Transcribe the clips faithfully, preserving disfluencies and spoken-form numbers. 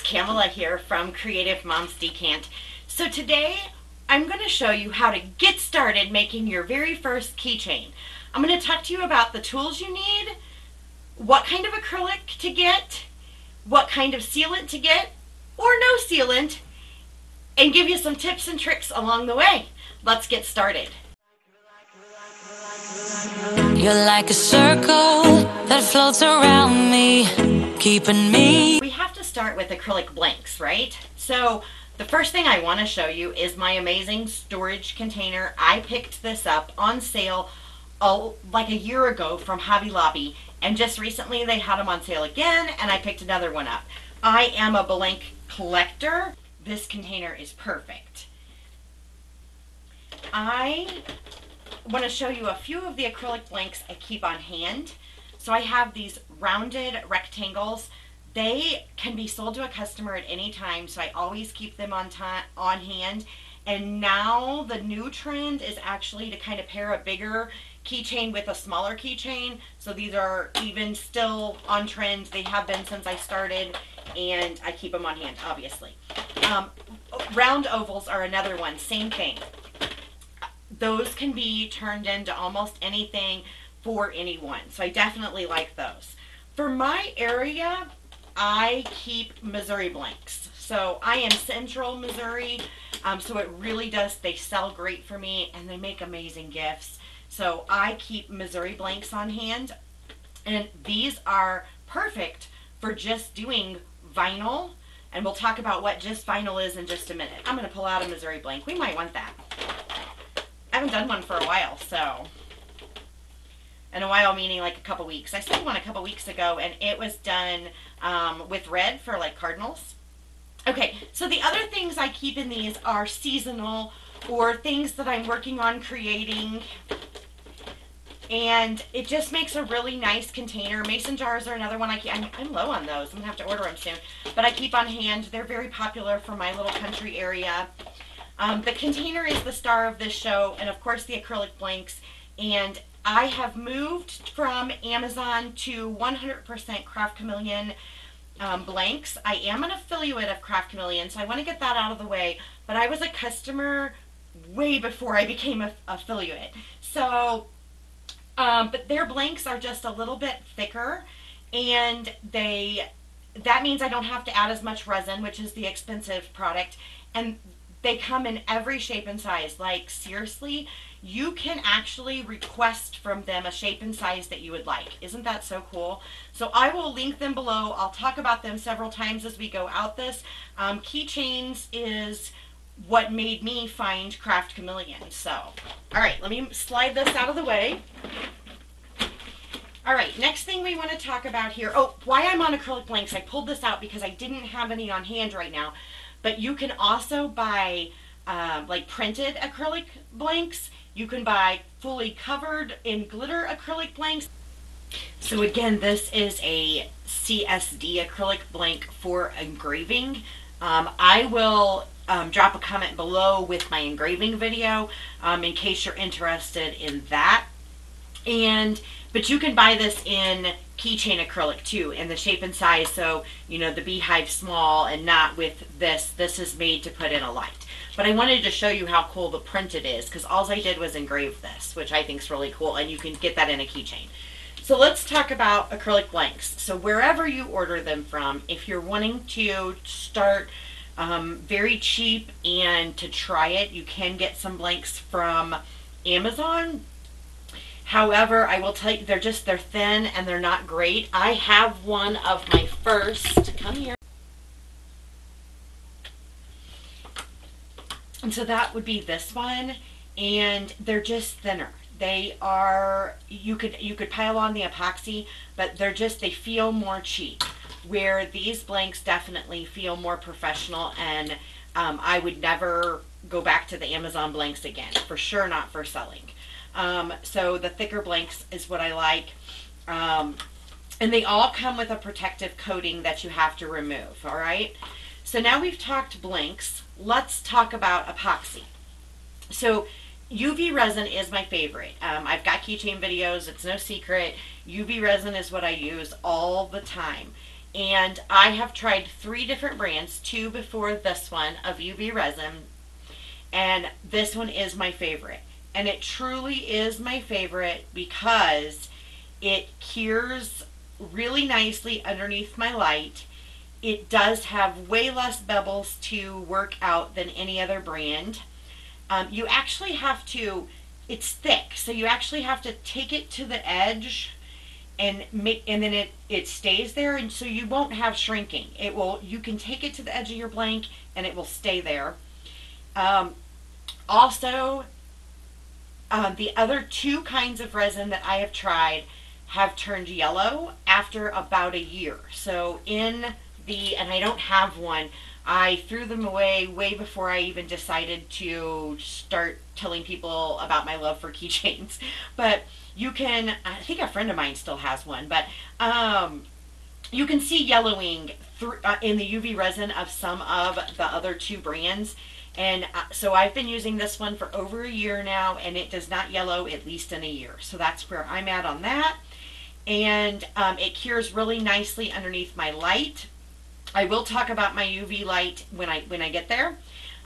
it's Camila here from Creative Moms Descant. So today I'm going to show you how to get started making your very first keychain. I'm going to talk to you about the tools you need, what kind of acrylic to get, what kind of sealant to get, or no sealant, and give you some tips and tricks along the way. Let's get started. You're like a circle that floats around me, keeping me. We have to start with acrylic blanks, right? So the first thing I want to show you is my amazing storage container. I picked this up on sale oh, like a year ago from Hobby Lobby, and just recently they had them on sale again and I picked another one up. I am a blank collector. This container is perfect. I want to show you a few of the acrylic blanks I keep on hand. So I have these rounded rectangles. They can be sold to a customer at any time, so I always keep them on time, on hand. And now the new trend is actually to kind of pair a bigger keychain with a smaller keychain. So these are even still on trend. They have been since I started, and I keep them on hand, obviously. Um, round ovals are another one, same thing. Those can be turned into almost anything for anyone, so I definitely like those. For my area, I keep Missouri blanks. So I am central Missouri, um, so it really does, they sell great for me and they make amazing gifts. So I keep Missouri blanks on hand, and these are perfect for just doing vinyl, and we'll talk about what just vinyl is in just a minute. I'm gonna pull out a Missouri blank. We might want that. I haven't done one for a while, so. In a while, meaning like a couple weeks. I saw one a couple weeks ago, and it was done um, with red for like cardinals. Okay, so the other things I keep in these are seasonal or things that I'm working on creating. And it just makes a really nice container. Mason jars are another one I keep. I'm, I'm low on those. I'm going to have to order them soon. But I keep on hand. They're very popular for my little country area. Um, the container is the star of this show, and of course the acrylic blanks. And I have moved from Amazon to one hundred percent Craft Chameleon um, blanks. I am an affiliate of Craft Chameleon, so I want to get that out of the way, but I was a customer way before I became an affiliate. So, um, but their blanks are just a little bit thicker, and they, that means I don't have to add as much resin, which is the expensive product, and they come in every shape and size. Like, seriously, you can actually request from them a shape and size that you would like. Isn't that so cool? So I will link them below. I'll talk about them several times as we go out this. Um, keychains is what made me find Craft Chameleon. So, all right, let me slide this out of the way. All right, next thing we want to talk about here. Oh, why I'm on acrylic blanks. I pulled this out because I didn't have any on hand right now. But you can also buy uh, like printed acrylic blanks. You can buy fully covered in glitter acrylic blanks. So again, this is a C S D acrylic blank for engraving. Um, I will um, drop a comment below with my engraving video um, in case you're interested in that. And but you can buy this in keychain acrylic too, in the shape and size, so you know the beehive small and not with this. This is made to put in a light. But I wanted to show you how cool the printed is, because all I did was engrave this, which I think is really cool, and you can get that in a keychain. So let's talk about acrylic blanks. So wherever you order them from, if you're wanting to start um, very cheap and to try it, you can get some blanks from Amazon. However, I will tell you, they're just, they're thin and they're not great. I have one of my first, come here. And so that would be this one, and they're just thinner. They are, you could, you could pile on the epoxy, but they're just, they feel more cheap, where these blanks definitely feel more professional, and um, I would never go back to the Amazon blanks again, for sure not for selling. Um, so the thicker blanks is what I like. Um, and they all come with a protective coating that you have to remove. All right. So now we've talked blanks. Let's talk about epoxy. So U V resin is my favorite. Um, I've got keychain videos. It's no secret. U V resin is what I use all the time. And I have tried three different brands, two before this one, of U V resin. And this one is my favorite. And it truly is my favorite because it cures really nicely underneath my light. It does have way less bubbles to work out than any other brand. Um, you actually have to, it's thick, so you actually have to take it to the edge and make, and then it, it stays there, and so you won't have shrinking. It will, you can take it to the edge of your blank and it will stay there. Um, also, um, the other two kinds of resin that I have tried have turned yellow after about a year. So in the, and I don't have one, I threw them away way before I even decided to start telling people about my love for keychains. But you can, I think a friend of mine still has one, but um, you can see yellowing through, uh, in the U V resin of some of the other two brands. And uh, so I've been using this one for over a year now, and it does not yellow, at least in a year. So that's where I'm at on that. And um, it cures really nicely underneath my light. I will talk about my U V light when I, when I get there.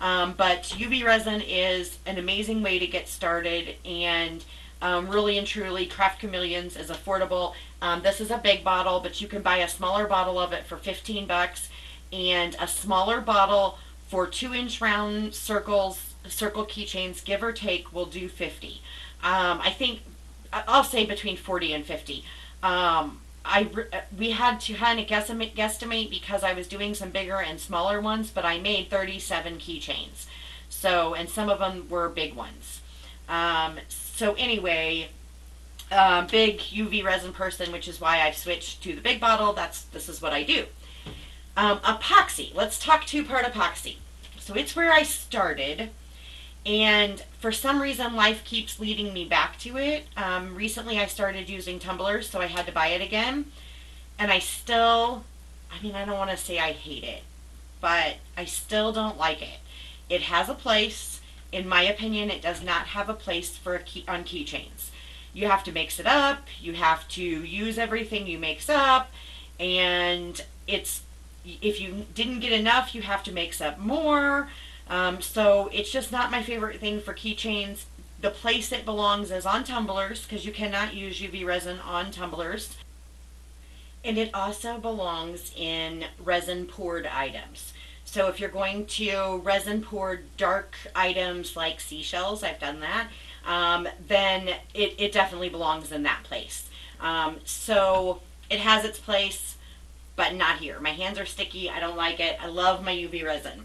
Um, but U V resin is an amazing way to get started, and Um, really and truly, Craft Chameleons is affordable. Um, this is a big bottle, but you can buy a smaller bottle of it for fifteen bucks, and a smaller bottle for two-inch round circles, circle keychains, give or take, will do fifty. Um, I think I'll say between forty and fifty. Um, I we had to kind of guesstimate, guesstimate because I was doing some bigger and smaller ones, but I made thirty-seven keychains. So, and some of them were big ones. Um, so anyway, uh, big U V resin person, which is why I've switched to the big bottle. That's, this is what I do. Um, epoxy, let's talk two-part epoxy. So it's where I started, and for some reason life keeps leading me back to it. Um, recently I started using tumblers, so I had to buy it again, and I still, I mean, I don't want to say I hate it, but I still don't like it. It has a place. In my opinion, it does not have a place for a key, on keychains. You have to mix it up, you have to use everything you mix up, and it's, if you didn't get enough, you have to mix up more. Um, so it's just not my favorite thing for keychains. The place it belongs is on tumblers, because you cannot use U V resin on tumblers. And it also belongs in resin poured items. So if you're going to resin pour dark items like seashells, I've done that, um, then it, it definitely belongs in that place. Um, so it has its place, but not here. My hands are sticky. I don't like it. I love my U V resin.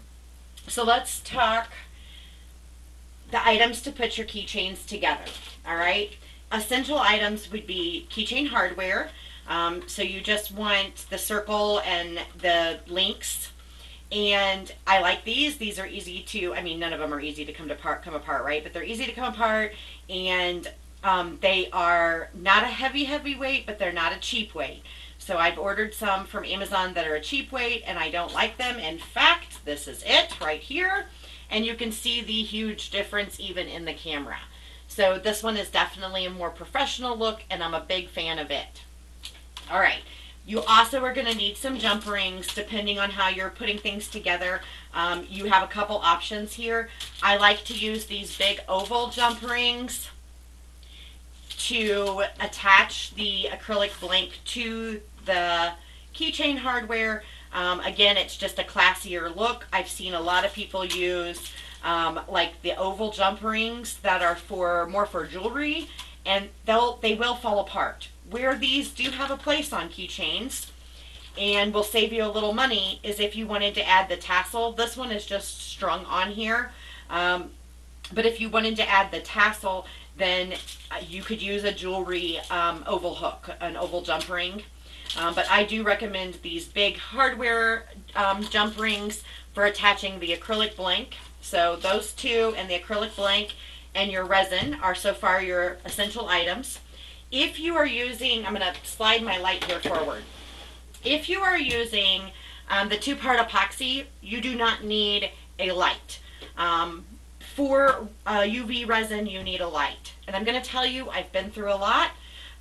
So let's talk the items to put your keychains together, all right? Essential items would be keychain hardware. Um, so you just want the circle and the links. And I like these. These are easy to, I mean, none of them are easy to come, to part, come apart, right? But they're easy to come apart, and um, they are not a heavy, heavy weight, but they're not a cheap weight. So I've ordered some from Amazon that are a cheap weight, and I don't like them. In fact, this is it right here, and you can see the huge difference even in the camera. So this one is definitely a more professional look, and I'm a big fan of it. All right. You also are going to need some jump rings, depending on how you're putting things together. Um, you have a couple options here. I like to use these big oval jump rings to attach the acrylic blank to the keychain hardware. Um, again, it's just a classier look. I've seen a lot of people use um, like the oval jump rings that are for more for jewelry, and they'll, they will fall apart. Where these do have a place on keychains and will save you a little money is if you wanted to add the tassel. This one is just strung on here, um, but if you wanted to add the tassel, then you could use a jewelry um, oval hook, an oval jump ring. Um, but I do recommend these big hardware um, jump rings for attaching the acrylic blank. So those two and the acrylic blank and your resin are so far your essential items. If you are using, I'm going to slide my light here forward. If you are using um, the two-part epoxy, you do not need a light. Um, for uh, U V resin, you need a light. And I'm going to tell you, I've been through a lot.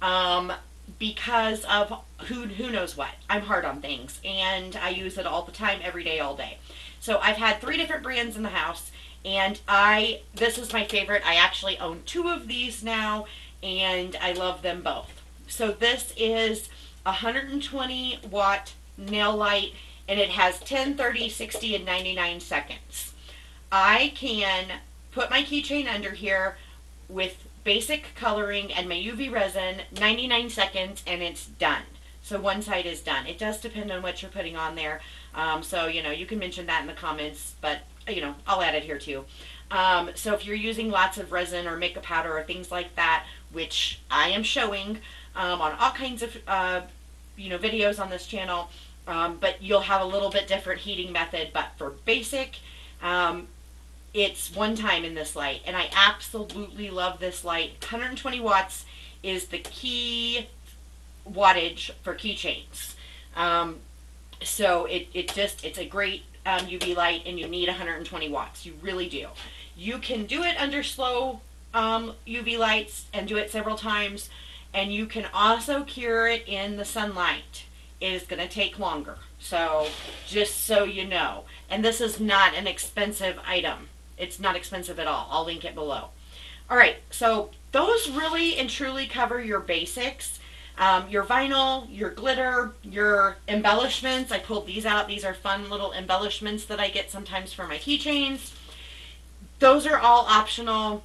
Um, because of who, who knows what. I'm hard on things, and I use it all the time, every day, all day. So I've had three different brands in the house, and I, this is my favorite. I actually own two of these now, and I love them both. So this is a one hundred twenty watt nail light, and it has ten, thirty, sixty, and ninety-nine seconds. I can put my keychain under here with basic coloring and my U V resin, ninety-nine seconds, and it's done. So one side is done. It does depend on what you're putting on there. Um, so, you know, you can mention that in the comments, but, you know, I'll add it here too. Um, so if you're using lots of resin or makeup powder or things like that, which I am showing um, on all kinds of, uh, you know, videos on this channel, um, but you'll have a little bit different heating method. But for basic, um, it's one time in this light, and I absolutely love this light. one hundred twenty watts is the key wattage for keychains. Um, so it, it just, it's a great um, U V light, and you need one hundred twenty watts. You really do. You can do it under slow um, U V lights and do it several times, and you can also cure it in the sunlight. It is going to take longer. So just so you know, and this is not an expensive item. It's not expensive at all. I'll link it below. All right. So those really and truly cover your basics, um, your vinyl, your glitter, your embellishments. I pulled these out. These are fun little embellishments that I get sometimes for my keychains. Those are all optional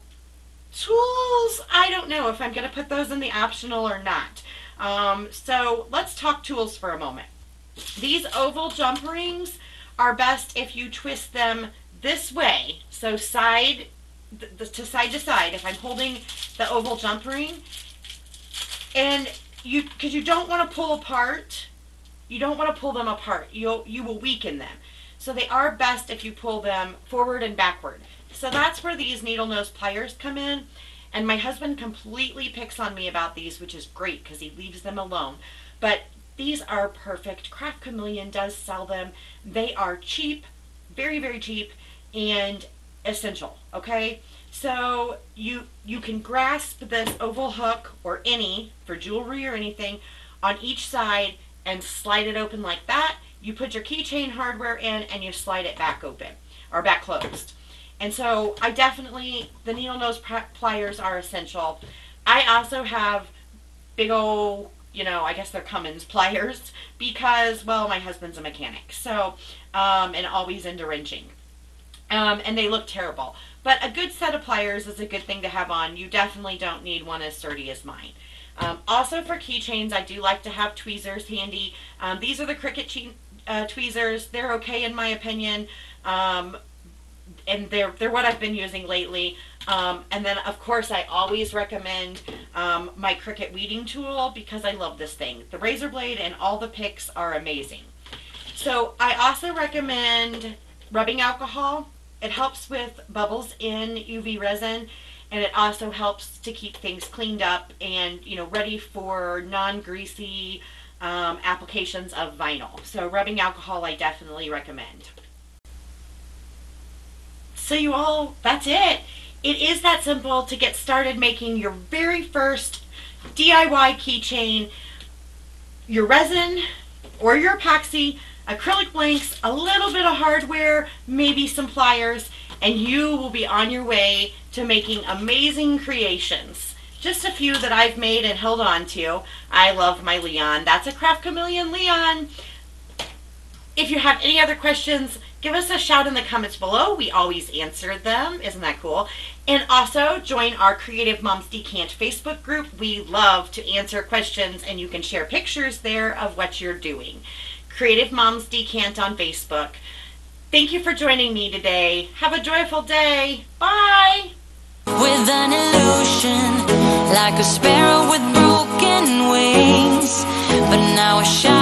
tools. I don't know if I'm going to put those in the optional or not. Um, so let's talk tools for a moment. These oval jump rings are best if you twist them this way. So side th th to side to side, if I'm holding the oval jump ring, and you, because you don't want to pull apart, you don't want to pull them apart. You'll, you will weaken them. So they are best if you pull them forward and backward. So that's where these needle nose pliers come in. And my husband completely picks on me about these, which is great because he leaves them alone. But these are perfect. Craft Chameleon does sell them. They are cheap, very, very cheap, and essential, okay? So you, you can grasp this oval hook, or any, for jewelry or anything, on each side and slide it open like that. You put your keychain hardware in and you slide it back open, or back closed. And so I definitely, the needle nose pliers are essential. I also have big old, you know, I guess they're Cummins pliers because, well, my husband's a mechanic, so, um, and always into wrenching. Um, and they look terrible. But a good set of pliers is a good thing to have on. You definitely don't need one as sturdy as mine. Um, also for keychains, I do like to have tweezers handy. Um, these are the Cricut uh, tweezers. They're okay in my opinion. Um, and they're, they're what I've been using lately. Um, and then, of course, I always recommend um, my Cricut weeding tool because I love this thing. The razor blade and all the picks are amazing. So I also recommend rubbing alcohol. It helps with bubbles in U V resin, and it also helps to keep things cleaned up and, you know, ready for non-greasy um, applications of vinyl. So rubbing alcohol I definitely recommend. So you all, that's it. It is that simple to get started making your very first D I Y keychain. Your resin or your epoxy, acrylic blanks, a little bit of hardware, maybe some pliers, and you will be on your way to making amazing creations. Just a few that I've made and held on to. I love my Leon. That's a Craft Chameleon Leon. If you have any other questions, give us a shout in the comments below. We always answer them. Isn't that cool? And also join our Creative Moms Descant Facebook group. We love to answer questions, and you can share pictures there of what you're doing. Creative Moms Descant on Facebook. Thank you for joining me today. Have a joyful day. Bye. With an illusion, like a sparrow with broken wings, but now a shadow.